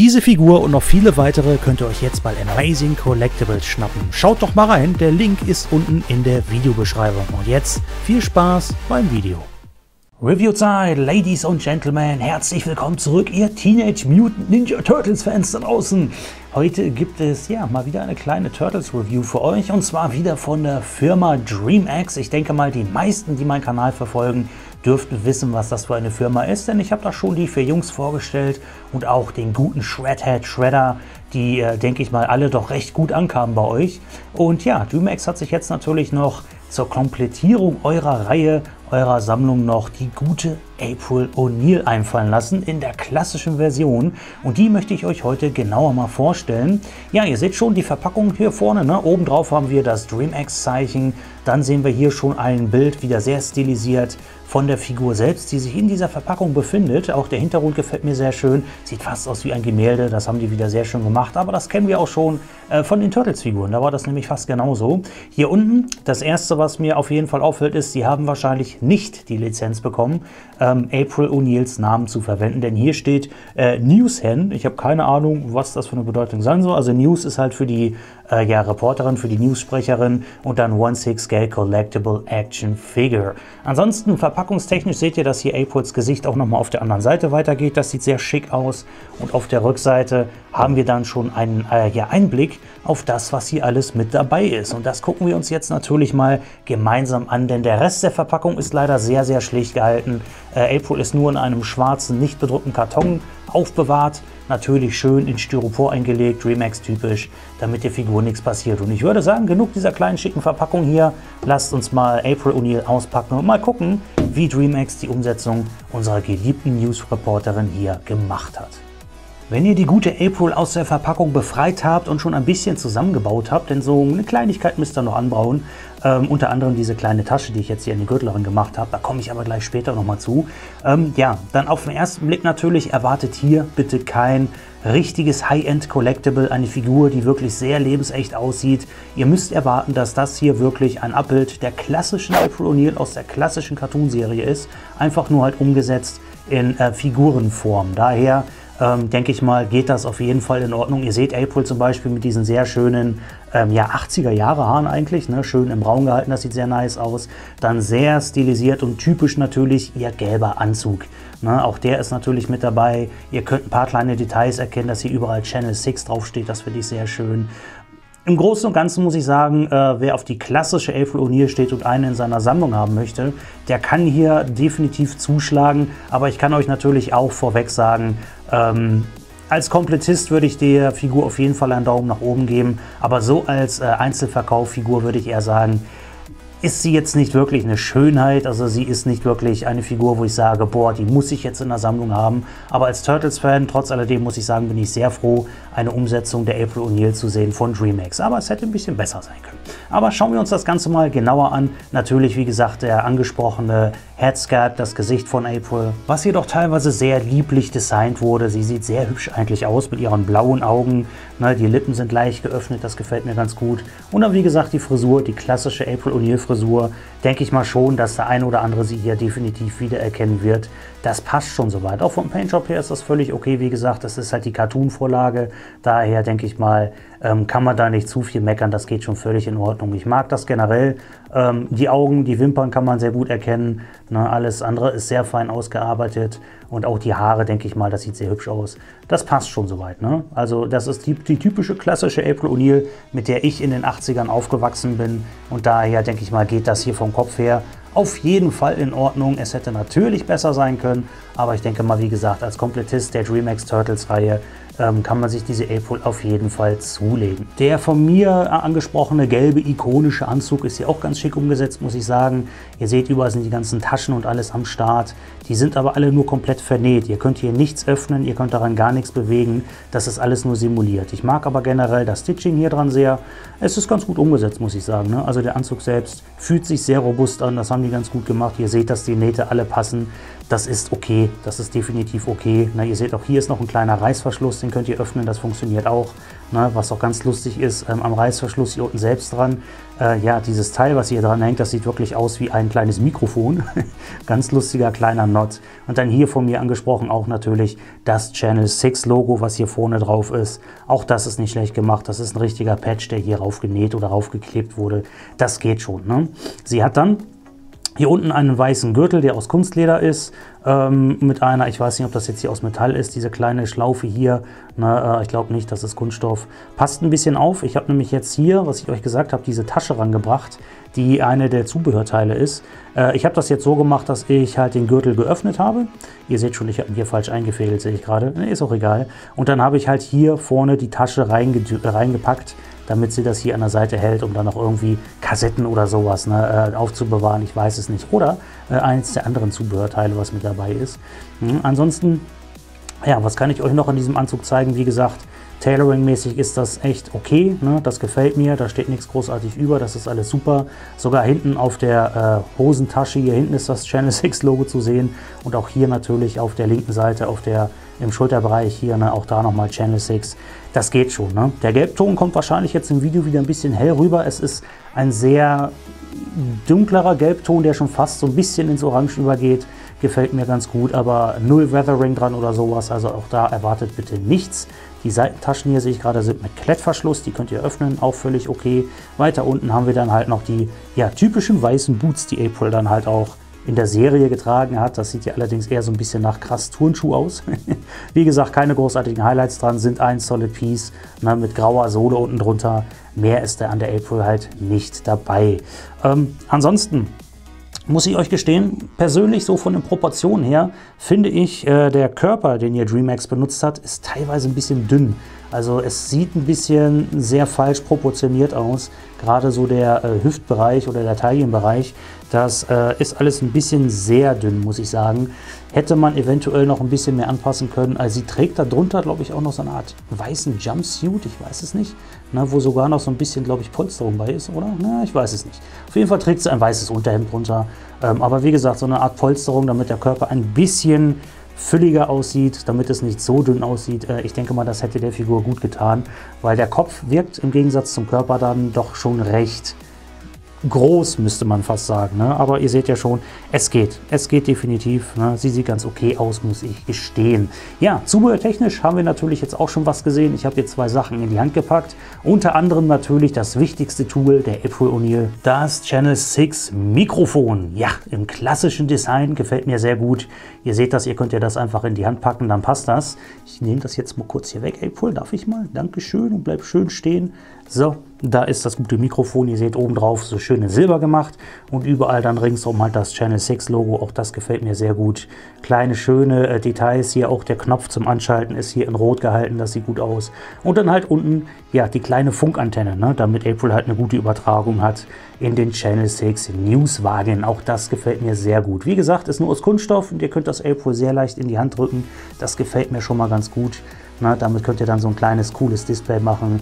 Diese Figur und noch viele weitere könnt ihr euch jetzt bei Amazing Collectibles schnappen. Schaut doch mal rein, der Link ist unten in der Videobeschreibung. Und jetzt viel Spaß beim Video. Review-Zeit, Ladies und Gentlemen, herzlich willkommen zurück, ihr Teenage Mutant Ninja Turtles Fans da draußen. Heute gibt es ja mal wieder eine kleine Turtles Review für euch und zwar wieder von der Firma DreamEX. Ich denke mal, die meisten, die meinen Kanal verfolgen, dürften wissen, was das für eine Firma ist, denn ich habe da schon die 4 Jungs vorgestellt und auch den guten Shredder, die, denke ich mal, alle doch recht gut ankamen bei euch. Und ja, DreamEX hat sich jetzt natürlich noch zur Komplettierung eurer Reihe, eurer Sammlung noch die gute April O'Neil einfallen lassen in der klassischen Version und die möchte ich euch heute genauer mal vorstellen. Ja, ihr seht schon die Verpackung hier vorne, ne? Oben drauf haben wir das DreamEx-Zeichen, dann sehen wir hier schon ein Bild, wieder sehr stilisiert von der Figur selbst, die sich in dieser Verpackung befindet. Auch der Hintergrund gefällt mir sehr schön, sieht fast aus wie ein Gemälde, das haben die wieder sehr schön gemacht, aber das kennen wir auch schon von den Turtles-Figuren, da war das nämlich fast genauso. Hier unten, das erste, was mir auf jeden Fall auffällt, ist, sie haben wahrscheinlich nicht die Lizenz bekommen, April O'Neils Namen zu verwenden, denn hier steht Newshen. Ich habe keine Ahnung, was das für eine Bedeutung sein soll. Also News ist halt für die Reporterin, für die News-Sprecherin und dann 1/6 Collectible Action Figure. Ansonsten verpackungstechnisch seht ihr, dass hier Aprils Gesicht auch nochmal auf der anderen Seite weitergeht. Das sieht sehr schick aus und auf der Rückseite haben wir dann schon einen Einblick auf das, was hier alles mit dabei ist. Und das gucken wir uns jetzt natürlich mal gemeinsam an, denn der Rest der Verpackung ist leider sehr, sehr schlicht gehalten. April ist nur in einem schwarzen, nicht bedruckten Karton aufbewahrt. Natürlich schön in Styropor eingelegt, DreamEX typisch, damit der Figur nichts passiert. Und ich würde sagen, genug dieser kleinen schicken Verpackung hier. Lasst uns mal April O'Neil auspacken und mal gucken, wie DreamEX die Umsetzung unserer geliebten News-Reporterin hier gemacht hat. Wenn ihr die gute April aus der Verpackung befreit habt und schon ein bisschen zusammengebaut habt, denn so eine Kleinigkeit müsst ihr noch anbrauen, unter anderem diese kleine Tasche, die ich jetzt hier an die Gürtlerin gemacht habe, da komme ich aber gleich später nochmal zu. Ja, dann auf den ersten Blick natürlich erwartet hier bitte kein richtiges High-End-Collectible, eine Figur, die wirklich sehr lebensecht aussieht. Ihr müsst erwarten, dass das hier wirklich ein Abbild der klassischen April O'Neil aus der klassischen Cartoon-Serie ist, einfach nur halt umgesetzt in Figurenform. Daher denke ich mal, geht das auf jeden Fall in Ordnung. Ihr seht April zum Beispiel mit diesen sehr schönen ja, 80er-Jahre-Haaren eigentlich, ne? Schön im Braun gehalten, das sieht sehr nice aus. Dann sehr stilisiert und typisch natürlich ihr gelber Anzug. Ne? Auch der ist natürlich mit dabei. Ihr könnt ein paar kleine Details erkennen, dass hier überall Channel 6 draufsteht, das finde ich sehr schön. Im Großen und Ganzen muss ich sagen, wer auf die klassische April O'Neil steht und eine in seiner Sammlung haben möchte, der kann hier definitiv zuschlagen. Aber ich kann euch natürlich auch vorweg sagen, als Komplettist würde ich der Figur auf jeden Fall einen Daumen nach oben geben. Aber so als Einzelverkauffigur würde ich eher sagen, ist sie jetzt nicht wirklich eine Schönheit, also sie ist nicht wirklich eine Figur, wo ich sage, boah, die muss ich jetzt in der Sammlung haben. Aber als Turtles-Fan, trotz alledem muss ich sagen, bin ich sehr froh, eine Umsetzung der April O'Neil zu sehen von DreamEX. Aber es hätte ein bisschen besser sein können. Aber schauen wir uns das Ganze mal genauer an. Natürlich, wie gesagt, der angesprochene Headscarf, das Gesicht von April, was jedoch teilweise sehr lieblich designt wurde. Sie sieht sehr hübsch eigentlich aus mit ihren blauen Augen. Na, die Lippen sind leicht geöffnet, das gefällt mir ganz gut. Und dann, wie gesagt, die Frisur, die klassische April O'Neil-Frisur. Denke ich mal schon, dass der ein oder andere sie hier definitiv wiedererkennen wird. Das passt schon soweit. Auch vom Paintjob her ist das völlig okay. Wie gesagt, das ist halt die Cartoon-Vorlage. Daher denke ich mal, kann man da nicht zu viel meckern. Das geht schon völlig in Ordnung. Ich mag das generell. Die Augen, die Wimpern kann man sehr gut erkennen. Ne, alles andere ist sehr fein ausgearbeitet. Und auch die Haare, denke ich mal, das sieht sehr hübsch aus. Das passt schon soweit. Ne? Also das ist die typische klassische April O'Neil, mit der ich in den 80ern aufgewachsen bin. Und daher, denke ich mal, geht das hier vom Kopf her auf jeden Fall in Ordnung. Es hätte natürlich besser sein können, aber ich denke mal, wie gesagt, als Komplettist der DreamEX Turtles-Reihe kann man sich diese April auf jeden Fall zulegen. Der von mir angesprochene gelbe ikonische Anzug ist hier auch ganz schick umgesetzt, muss ich sagen. Ihr seht, überall sind die ganzen Taschen und alles am Start. Die sind aber alle nur komplett vernäht. Ihr könnt hier nichts öffnen, ihr könnt daran gar nichts bewegen. Das ist alles nur simuliert. Ich mag aber generell das Stitching hier dran sehr. Es ist ganz gut umgesetzt, muss ich sagen. Ne? Also der Anzug selbst fühlt sich sehr robust an. Das haben die ganz gut gemacht. Ihr seht, dass die Nähte alle passen. Das ist okay. Das ist definitiv okay. Na, ihr seht, auch hier ist noch ein kleiner Reißverschluss, den den könnt ihr öffnen, das funktioniert auch. Ne? Was auch ganz lustig ist, am Reißverschluss hier unten selbst dran, ja, dieses Teil, was hier dran hängt, das sieht wirklich aus wie ein kleines Mikrofon. Ganz lustiger kleiner Knot. Und dann hier von mir angesprochen auch natürlich das Channel 6 Logo, was hier vorne drauf ist. Auch das ist nicht schlecht gemacht, das ist ein richtiger Patch, der hier raufgenäht oder raufgeklebt wurde. Das geht schon. Ne? Sie hat dann hier unten einen weißen Gürtel, der aus Kunstleder ist, mit einer, ich weiß nicht, ob das jetzt hier aus Metall ist, diese kleine Schlaufe hier, ne, ich glaube nicht, das ist Kunststoff. Passt ein bisschen auf, ich habe nämlich jetzt hier, was ich euch gesagt habe, diese Tasche rangebracht, die eine der Zubehörteile ist. Ich habe das jetzt so gemacht, dass ich halt den Gürtel geöffnet habe. Ihr seht schon, ich habe ihn hier falsch eingefädelt, sehe ich gerade, ne, ist auch egal. Und dann habe ich halt hier vorne die Tasche reingepackt, damit sie das hier an der Seite hält, um dann noch irgendwie Kassetten oder sowas, ne, aufzubewahren, ich weiß es nicht. Oder eins der anderen Zubehörteile, was mit dabei ist. Mhm. Ansonsten, ja, was kann ich euch noch an diesem Anzug zeigen? Wie gesagt, Tailoring-mäßig ist das echt okay, ne? Das gefällt mir, da steht nichts großartig über, das ist alles super. Sogar hinten auf der Hosentasche, hier hinten ist das Channel 6 Logo zu sehen und auch hier natürlich auf der linken Seite, auf der im Schulterbereich hier, ne? Auch da nochmal Channel 6, das geht schon. Ne? Der Gelbton kommt wahrscheinlich jetzt im Video wieder ein bisschen hell rüber, es ist ein sehr dunklerer Gelbton, der schon fast so ein bisschen ins Orange übergeht. Gefällt mir ganz gut, aber null Weathering dran oder sowas, also auch da erwartet bitte nichts. Die Seitentaschen hier sehe ich gerade sind mit Klettverschluss, die könnt ihr öffnen, auch völlig okay. Weiter unten haben wir dann halt noch die ja, typischen weißen Boots, die April dann halt auch in der Serie getragen hat. Das sieht ja allerdings eher so ein bisschen nach krass Turnschuh aus. Wie gesagt, keine großartigen Highlights dran, sind ein Solid Piece, ne, mit grauer Sohle unten drunter. Mehr ist da an der April halt nicht dabei. Ansonsten muss ich euch gestehen, persönlich so von den Proportionen her, finde ich, der Körper, den hier DreamEX benutzt hat, ist teilweise ein bisschen dünn. Also es sieht ein bisschen sehr falsch proportioniert aus, gerade so der Hüftbereich oder der Taillenbereich, das ist alles ein bisschen sehr dünn, muss ich sagen. Hätte man eventuell noch ein bisschen mehr anpassen können. Also sie trägt da drunter, glaube ich, auch noch so eine Art weißen Jumpsuit, ich weiß es nicht, ne, wo sogar noch so ein bisschen, glaube ich, Polsterung bei ist, oder? Na, ich weiß es nicht. Auf jeden Fall trägt sie ein weißes Unterhemd drunter, aber wie gesagt, so eine Art Polsterung, damit der Körper ein bisschen fülliger aussieht, damit es nicht so dünn aussieht. Ich denke mal, das hätte der Figur gut getan, weil der Kopf wirkt im Gegensatz zum Körper dann doch schon recht groß, müsste man fast sagen. Ne? Aber ihr seht ja schon, es geht definitiv. Ne? Sie sieht ganz okay aus, muss ich gestehen. Ja, zubehörtechnisch haben wir natürlich jetzt auch schon was gesehen. Ich habe jetzt zwei Sachen in die Hand gepackt. Unter anderem natürlich das wichtigste Tool der April O'Neil, das Channel 6 Mikrofon. Ja, im klassischen Design gefällt mir sehr gut. Ihr seht das, ihr könnt ja das einfach in die Hand packen, dann passt das. Ich nehme das jetzt mal kurz hier weg. April, darf ich mal? Dankeschön und bleib schön stehen. So, da ist das gute Mikrofon, ihr seht oben drauf so schön in Silber gemacht und überall dann ringsum halt das Channel 6 Logo, auch das gefällt mir sehr gut. Kleine schöne Details hier, auch der Knopf zum Anschalten ist hier in Rot gehalten, das sieht gut aus. Und dann halt unten, ja, die kleine Funkantenne, ne, damit April halt eine gute Übertragung hat in den Channel 6 Newswagen, auch das gefällt mir sehr gut. Wie gesagt, ist nur aus Kunststoff und ihr könnt das April sehr leicht in die Hand drücken, das gefällt mir schon mal ganz gut. Na, damit könnt ihr dann so ein kleines, cooles Display machen,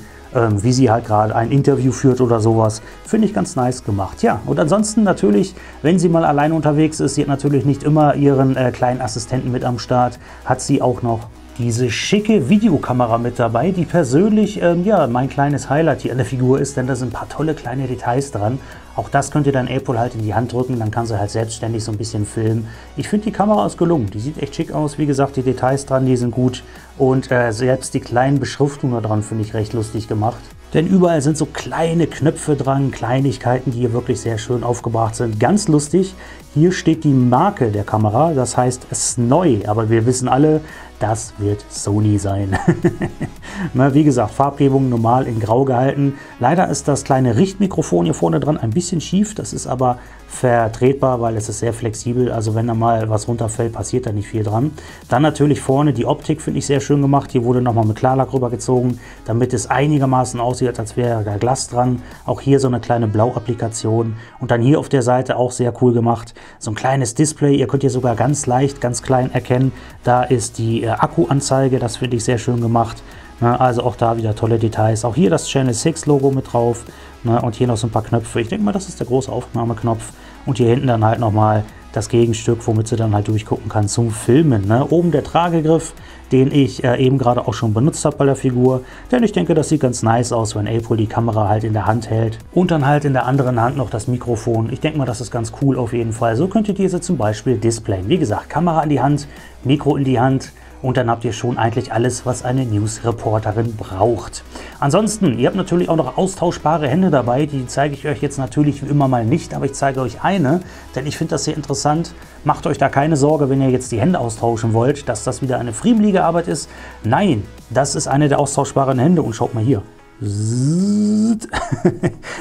wie sie halt gerade ein Interview führt oder sowas. Finde ich ganz nice gemacht. Ja, und ansonsten natürlich, wenn sie mal alleine unterwegs ist, sie hat natürlich nicht immer ihren kleinen Assistenten mit am Start, hat sie auch noch diese schicke Videokamera mit dabei, die persönlich ja, mein kleines Highlight hier an der Figur ist, denn da sind ein paar tolle kleine Details dran. Auch das könnt ihr dann April halt in die Hand drücken, dann kann sie halt selbstständig so ein bisschen filmen. Ich finde, die Kamera ist gelungen, die sieht echt schick aus. Wie gesagt, die Details dran, die sind gut und selbst die kleinen Beschriftungen dran finde ich recht lustig gemacht. Denn überall sind so kleine Knöpfe dran, Kleinigkeiten, die hier wirklich sehr schön aufgebracht sind. Ganz lustig, hier steht die Marke der Kamera, das heißt Snoy, aber wir wissen alle, das wird Sony sein. Na, wie gesagt, Farbgebung normal in Grau gehalten. Leider ist das kleine Richtmikrofon hier vorne dran ein bisschen schief, das ist aber vertretbar, weil es ist sehr flexibel, also wenn da mal was runterfällt, passiert da nicht viel dran. Dann natürlich vorne die Optik finde ich sehr schön gemacht, hier wurde nochmal mit Klarlack rübergezogen, damit es einigermaßen aussieht, als wäre da Glas dran. Auch hier so eine kleine Blau-Applikation und dann hier auf der Seite auch sehr cool gemacht. So ein kleines Display, ihr könnt hier sogar ganz leicht, ganz klein erkennen, da ist die Akkuanzeige, das finde ich sehr schön gemacht. Also auch da wieder tolle Details. Auch hier das Channel 6 Logo mit drauf. Und hier noch so ein paar Knöpfe. Ich denke mal, das ist der große Aufnahmeknopf. Und hier hinten dann halt nochmal das Gegenstück, womit sie dann halt durchgucken kann zum Filmen. Oben der Tragegriff, den ich eben gerade auch schon benutzt habe bei der Figur. Denn ich denke, das sieht ganz nice aus, wenn April die Kamera halt in der Hand hält und dann halt in der anderen Hand noch das Mikrofon. Ich denke mal, das ist ganz cool auf jeden Fall. So könnt ihr diese zum Beispiel displayen. Wie gesagt, Kamera in die Hand, Mikro in die Hand. Und dann habt ihr schon eigentlich alles, was eine News-Reporterin braucht. Ansonsten, ihr habt natürlich auch noch austauschbare Hände dabei. Die zeige ich euch jetzt natürlich wie immer mal nicht, aber ich zeige euch eine, denn ich finde das sehr interessant. Macht euch da keine Sorge, wenn ihr jetzt die Hände austauschen wollt, dass das wieder eine friemelige Arbeit ist. Nein, das ist eine der austauschbaren Hände und schaut mal hier.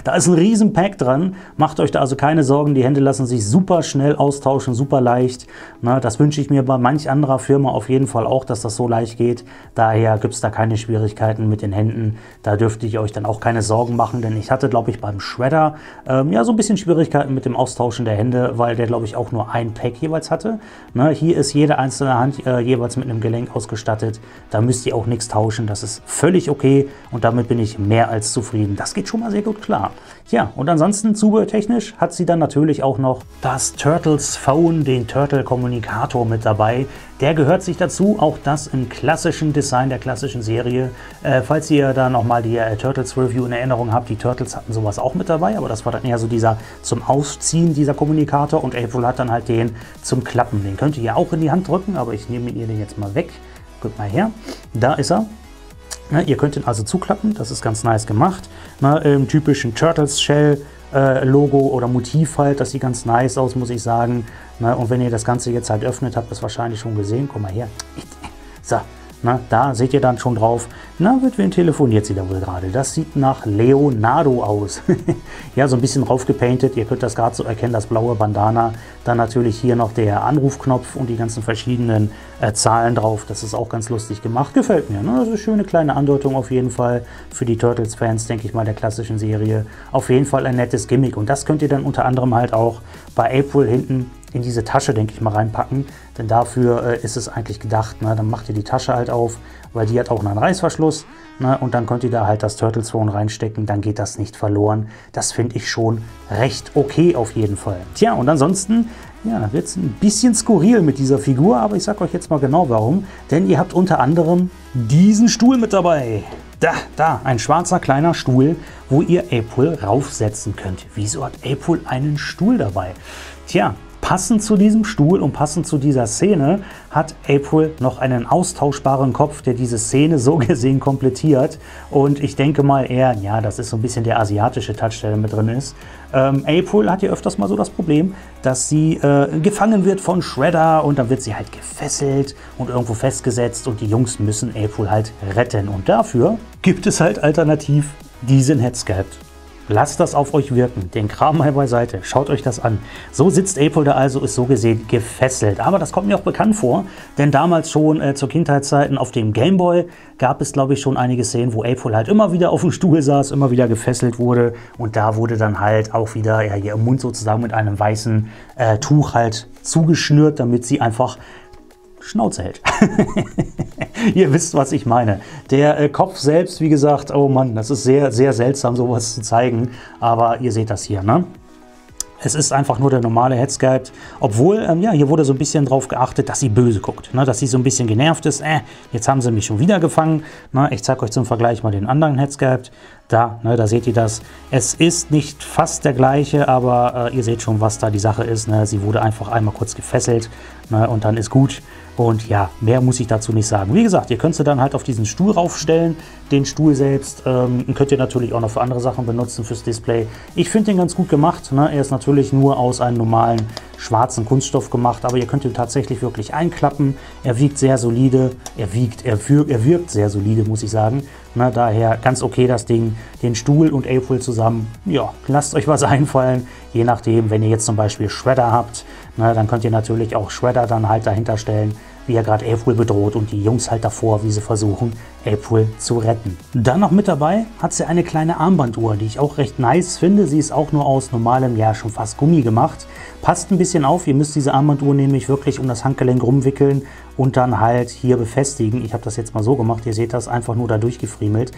Da ist ein riesen Pack dran, macht euch da also keine Sorgen, die Hände lassen sich super schnell austauschen, super leicht. Na, das wünsche ich mir bei manch anderer Firma auf jeden Fall auch, dass das so leicht geht. Daher gibt es da keine Schwierigkeiten mit den Händen, da dürfte ich euch dann auch keine Sorgen machen, denn ich hatte, glaube ich, beim Shredder ja so ein bisschen Schwierigkeiten mit dem Austauschen der Hände, weil der, glaube ich, auch nur ein Pack jeweils hatte. Na, hier ist jede einzelne Hand jeweils mit einem Gelenk ausgestattet, da müsst ihr auch nichts tauschen, das ist völlig okay und damit bin ich mehr als zufrieden. Das geht schon mal sehr gut klar. Ja, und ansonsten zubehörtechnisch hat sie dann natürlich auch noch das Turtles Phone, den Turtle Kommunikator mit dabei. Der gehört sich dazu, auch das im klassischen Design der klassischen Serie. Falls ihr da nochmal die Turtles Review in Erinnerung habt, die Turtles hatten sowas auch mit dabei, aber das war dann eher so dieser zum Ausziehen, dieser Kommunikator, und April hat dann halt den zum Klappen. Den könnt ihr ja auch in die Hand drücken, aber ich nehme ihr den jetzt mal weg. Guckt mal her, da ist er. Na, ihr könnt ihn also zuklappen, das ist ganz nice gemacht. Na, im typischen Turtles-Shell-Logo oder Motiv halt, das sieht ganz nice aus, muss ich sagen. Na, und wenn ihr das Ganze jetzt halt öffnet, habt ihr es wahrscheinlich schon gesehen. Komm mal her. So, na, da seht ihr dann schon drauf. Na, mit wem telefoniert sie da wohl gerade? Das sieht nach Leonardo aus. Ja, so ein bisschen raufgepaintet, ihr könnt das gerade so erkennen, das blaue Bandana. Dann natürlich hier noch der Anrufknopf und die ganzen verschiedenen Zahlen drauf, das ist auch ganz lustig gemacht, gefällt mir. Ne? Das ist eine schöne kleine Andeutung auf jeden Fall für die Turtles-Fans, denke ich mal, der klassischen Serie. Auf jeden Fall ein nettes Gimmick und das könnt ihr dann unter anderem halt auch bei April hinten in diese Tasche, denke ich mal, reinpacken, denn dafür ist es eigentlich gedacht. Ne? Dann macht ihr die Tasche halt auf, weil die hat auch einen Reißverschluss, ne? Und dann könnt ihr da halt das Turtles Phone reinstecken, dann geht das nicht verloren. Das finde ich schon recht okay auf jeden Fall. Tja, und ansonsten... ja, da wird es ein bisschen skurril mit dieser Figur, aber ich sag euch jetzt mal genau warum. Denn ihr habt unter anderem diesen Stuhl mit dabei. Da, ein schwarzer kleiner Stuhl, wo ihr April raufsetzen könnt. Wieso hat April einen Stuhl dabei? Tja, passend zu diesem Stuhl und passend zu dieser Szene hat April noch einen austauschbaren Kopf, der diese Szene so gesehen komplettiert. Und ich denke mal eher, ja, das ist so ein bisschen der asiatische Touch, der da mit drin ist. April hat ja öfters mal so das Problem, dass sie gefangen wird von Shredder und dann wird sie halt gefesselt und irgendwo festgesetzt und die Jungs müssen April halt retten. Und dafür gibt es halt alternativ diesen Headsculpt. Lasst das auf euch wirken, den Kram mal beiseite, schaut euch das an. So sitzt April da also, ist so gesehen gefesselt. Aber das kommt mir auch bekannt vor, denn damals schon zu Kindheitszeiten auf dem Gameboy gab es, glaube ich, schon einige Szenen, wo April halt immer wieder auf dem Stuhl saß, immer wieder gefesselt wurde. Und da wurde dann halt auch wieder ihr Mund sozusagen mit einem weißen Tuch halt zugeschnürt, damit sie einfach... Schnauze hält. Ihr wisst, was ich meine. Der Kopf selbst, wie gesagt, oh Mann, das ist sehr, sehr seltsam, sowas zu zeigen. Aber ihr seht das hier, ne? Es ist einfach nur der normale Headsculpt, obwohl, ja, hier wurde so ein bisschen drauf geachtet, dass sie böse guckt, ne? Dass sie so ein bisschen genervt ist, jetzt haben sie mich schon wieder gefangen. Ne? Ich zeige euch zum Vergleich mal den anderen Headsculpt, da, ne, da seht ihr das, es ist nicht fast der gleiche, aber ihr seht schon, was da die Sache ist, ne? Sie wurde einfach einmal kurz gefesselt, ne? Und dann ist gut. Und ja, mehr muss ich dazu nicht sagen. Wie gesagt, ihr könnt sie dann halt auf diesen Stuhl raufstellen, den Stuhl selbst. Könnt ihr natürlich auch noch für andere Sachen benutzen, fürs Display. Ich finde den ganz gut gemacht, ne? Er ist natürlich nur aus einem normalen schwarzen Kunststoff gemacht, aber ihr könnt ihn tatsächlich wirklich einklappen. Er wiegt sehr solide, er wirkt sehr solide, muss ich sagen. Na, daher ganz okay das Ding, den Stuhl und April zusammen. Ja, lasst euch was einfallen, je nachdem, wenn ihr jetzt zum Beispiel Shredder habt, na, dann könnt ihr natürlich auch Shredder dann halt dahinter stellen, wie er gerade April bedroht und die Jungs halt davor, wie sie versuchen, April zu retten. Dann noch mit dabei hat sie eine kleine Armbanduhr, die ich auch recht nice finde. Sie ist auch nur aus normalem, ja schon fast Gummi gemacht. Passt ein bisschen auf, ihr müsst diese Armbanduhr nämlich wirklich um das Handgelenk rumwickeln und dann halt hier befestigen. Ich habe das jetzt mal so gemacht, ihr seht das, einfach nur da durchgefriemelt.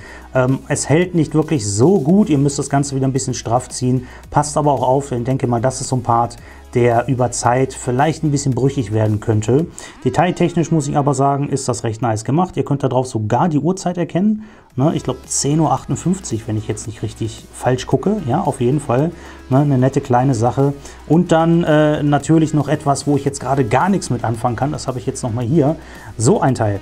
Es hält nicht wirklich so gut, ihr müsst das Ganze wieder ein bisschen straff ziehen. Passt aber auch auf, denn ich denke mal, das ist so ein Part, der über Zeit vielleicht ein bisschen brüchig werden könnte. Detailtechnisch muss ich aber sagen, ist das recht nice gemacht. Ihr könnt darauf sogar die Uhrzeit erkennen. Ne, ich glaube 10:58 Uhr, wenn ich jetzt nicht richtig falsch gucke. Ja, auf jeden Fall. Ne, eine nette kleine Sache. Und dann natürlich noch etwas, wo ich jetzt gerade gar nichts mit anfangen kann. Das habe ich jetzt nochmal hier. So ein Teil.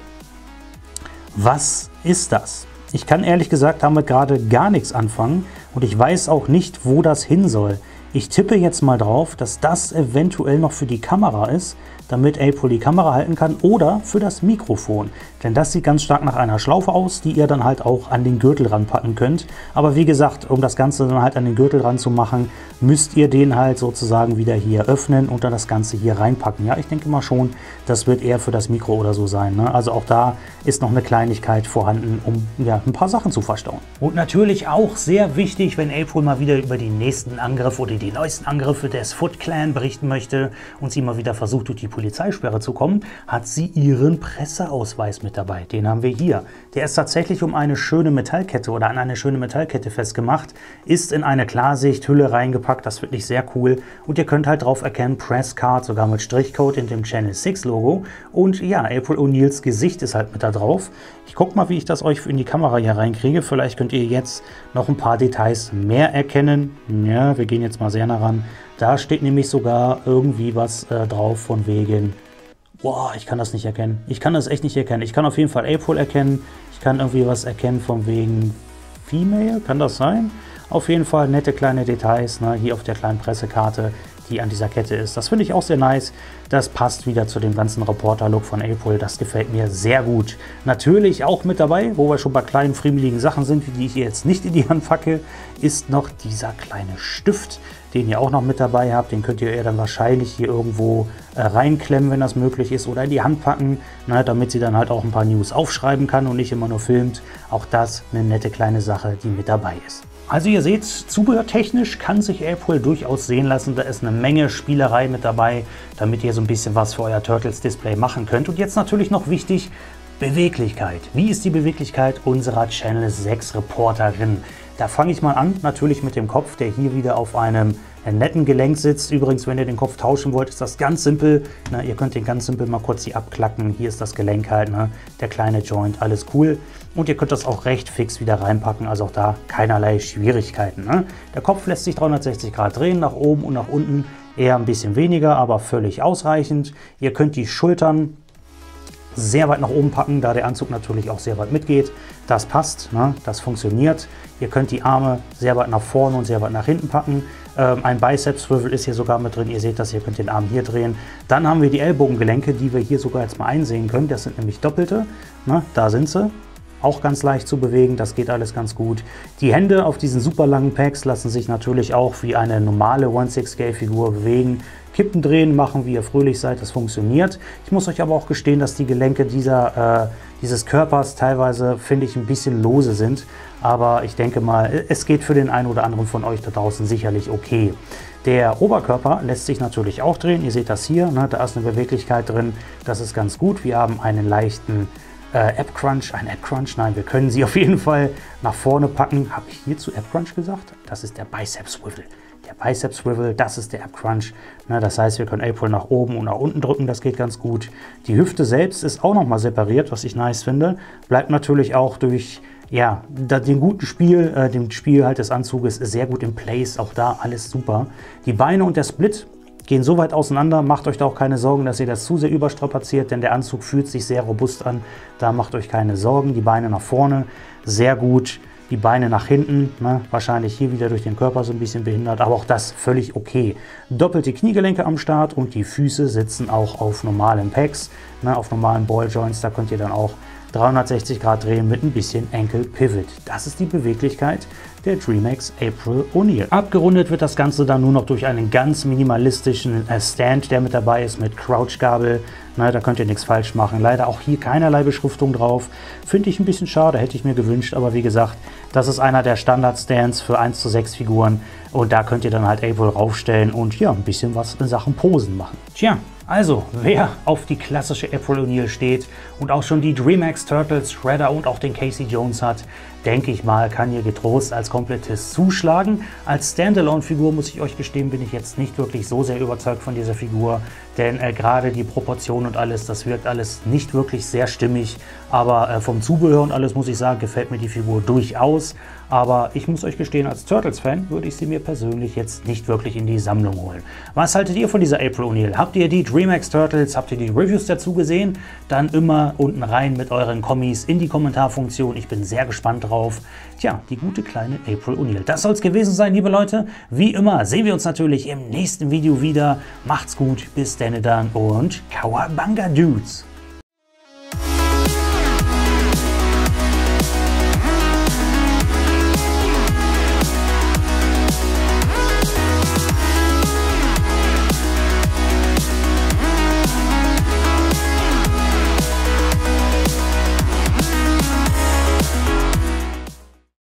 Was ist das? Ich kann ehrlich gesagt damit gerade gar nichts anfangen. Und ich weiß auch nicht, wo das hin soll. Ich tippe jetzt mal drauf, dass das eventuell noch für die Kamera ist, damit April die Kamera halten kann, oder für das Mikrofon. Denn das sieht ganz stark nach einer Schlaufe aus, die ihr dann halt auch an den Gürtel ranpacken könnt. Aber wie gesagt, um das Ganze dann halt an den Gürtel ranzumachen, müsst ihr den halt sozusagen wieder hier öffnen und dann das Ganze hier reinpacken. Ja, ich denke mal schon, das wird eher für das Mikro oder so sein. Ne? Also auch da ist noch eine Kleinigkeit vorhanden, um ja, ein paar Sachen zu verstauen. Und natürlich auch sehr wichtig, wenn April mal wieder über den nächsten Angriff oder die neuesten Angriffe des Footclan berichten möchte und sie mal wieder versucht, durch die Polizeisperre zu kommen, hat sie ihren Presseausweis mit dabei. Den haben wir hier. Der ist tatsächlich um eine schöne Metallkette oder an eine schöne Metallkette festgemacht, ist in eine Klarsichthülle reingepackt, das finde ich sehr cool. Und ihr könnt halt drauf erkennen, Press Card, sogar mit Strichcode in dem Channel 6 Logo. Und ja, April O'Neils Gesicht ist halt mit da drauf. Ich gucke mal, wie ich das euch in die Kamera hier reinkriege. Vielleicht könnt ihr jetzt noch ein paar Details mehr erkennen. Ja, wir gehen jetzt mal sehr nah ran. Da steht nämlich sogar irgendwie was drauf von wegen, boah, ich kann das nicht erkennen. Ich kann das echt nicht erkennen. Ich kann auf jeden Fall April erkennen. Ich kann irgendwie was erkennen von wegen Female, kann das sein? Auf jeden Fall nette kleine Details, ne, hier auf der kleinen Pressekarte, die an dieser Kette ist. Das finde ich auch sehr nice. Das passt wieder zu dem ganzen Reporter-Look von April. Das gefällt mir sehr gut. Natürlich auch mit dabei, wo wir schon bei kleinen, friemeligen Sachen sind, die ich jetzt nicht in die Hand packe, ist noch dieser kleine Stift, den ihr auch noch mit dabei habt. Den könnt ihr dann wahrscheinlich hier irgendwo reinklemmen, wenn das möglich ist, oder in die Hand packen, na, damit sie dann halt auch ein paar News aufschreiben kann und nicht immer nur filmt. Auch das eine nette kleine Sache, die mit dabei ist. Also ihr seht, zubehörtechnisch kann sich April durchaus sehen lassen. Da ist eine Menge Spielerei mit dabei, damit ihr so ein bisschen was für euer Turtles-Display machen könnt. Und jetzt natürlich noch wichtig, Beweglichkeit. Wie ist die Beweglichkeit unserer Channel 6 Reporterin? Da fange ich mal an, natürlich mit dem Kopf, der hier wieder auf einem netten Gelenk sitzt. Übrigens, wenn ihr den Kopf tauschen wollt, ist das ganz simpel. Na, ihr könnt den ganz simpel mal kurz hier abklacken. Hier ist das Gelenk halt, ne? Der kleine Joint, alles cool. Und ihr könnt das auch recht fix wieder reinpacken, also auch da keinerlei Schwierigkeiten, ne? Der Kopf lässt sich 360 Grad drehen, nach oben und nach unten. Eher ein bisschen weniger, aber völlig ausreichend. Ihr könnt die Schultern sehr weit nach oben packen, da der Anzug natürlich auch sehr weit mitgeht. Das passt, ne? Das funktioniert. Ihr könnt die Arme sehr weit nach vorne und sehr weit nach hinten packen. Ein Bizepswirbel ist hier sogar mit drin. Ihr seht das, ihr könnt den Arm hier drehen. Dann haben wir die Ellbogengelenke, die wir hier sogar jetzt mal einsehen können. Das sind nämlich doppelte, ne? Da sind sie. Auch ganz leicht zu bewegen, das geht alles ganz gut. Die Hände auf diesen super langen Packs lassen sich natürlich auch wie eine normale 1/6-Scale-Figur bewegen. Kippen drehen, machen, wie ihr fröhlich seid, das funktioniert. Ich muss euch aber auch gestehen, dass die Gelenke dieses Körpers teilweise, finde ich, ein bisschen lose sind. Aber ich denke mal, es geht für den einen oder anderen von euch da draußen sicherlich okay. Der Oberkörper lässt sich natürlich auch drehen. Ihr seht das hier, ne? Da ist eine Beweglichkeit drin. Das ist ganz gut. Wir haben einen leichten App-Crunch, nein, wir können sie auf jeden Fall nach vorne packen. Habe ich hierzu App-Crunch gesagt? Das ist der Biceps-Swivel. Der Biceps-Swivel, das ist der App-Crunch. Das heißt, wir können April nach oben und nach unten drücken, das geht ganz gut. Die Hüfte selbst ist auch nochmal separiert, was ich nice finde. Bleibt natürlich auch durch ja, dem Spiel halt des Anzuges sehr gut in Place. Auch da alles super. Die Beine und der Split gehen so weit auseinander, macht euch da auch keine Sorgen, dass ihr das zu sehr überstrapaziert, denn der Anzug fühlt sich sehr robust an, da macht euch keine Sorgen. Die Beine nach vorne, sehr gut, die Beine nach hinten, ne? Wahrscheinlich hier wieder durch den Körper so ein bisschen behindert, aber auch das völlig okay. Doppelte Kniegelenke am Start und die Füße sitzen auch auf normalen Packs, ne? Auf normalen Balljoints, da könnt ihr dann auch 360 Grad drehen mit ein bisschen Enkel-Pivot. Das ist die Beweglichkeit der DreamEX April O'Neil. Abgerundet wird das Ganze dann nur noch durch einen ganz minimalistischen Stand, der mit dabei ist, mit Crouch-Gabel. Na, da könnt ihr nichts falsch machen. Leider auch hier keinerlei Beschriftung drauf. Finde ich ein bisschen schade, hätte ich mir gewünscht. Aber wie gesagt, das ist einer der Standard-Stands für 1:6 Figuren. Und da könnt ihr dann halt April raufstellen und ja, ein bisschen was in Sachen Posen machen. Tja. Also, wer auf die klassische April O'Neil steht und auch schon die DreamEX Turtles, Shredder und auch den Casey Jones hat, denke ich mal, kann hier getrost als Komplettist zuschlagen. Als Standalone-Figur, muss ich euch gestehen, bin ich jetzt nicht wirklich so sehr überzeugt von dieser Figur, denn gerade die Proportionen und alles, das wirkt alles nicht wirklich sehr stimmig, aber vom Zubehör und alles, muss ich sagen, gefällt mir die Figur durchaus, aber ich muss euch gestehen, als Turtles-Fan würde ich sie mir persönlich jetzt nicht wirklich in die Sammlung holen. Was haltet ihr von dieser April O'Neil? Habt ihr die DreamEX Turtles, habt ihr die Reviews dazu gesehen? Dann immer unten rein mit euren Kommis in die Kommentarfunktion, ich bin sehr gespannt drauf. Tja, die gute kleine April O'Neil. Das soll es gewesen sein, liebe Leute. Wie immer sehen wir uns natürlich im nächsten Video wieder. Macht's gut, bis dann und Kawabanga Dudes!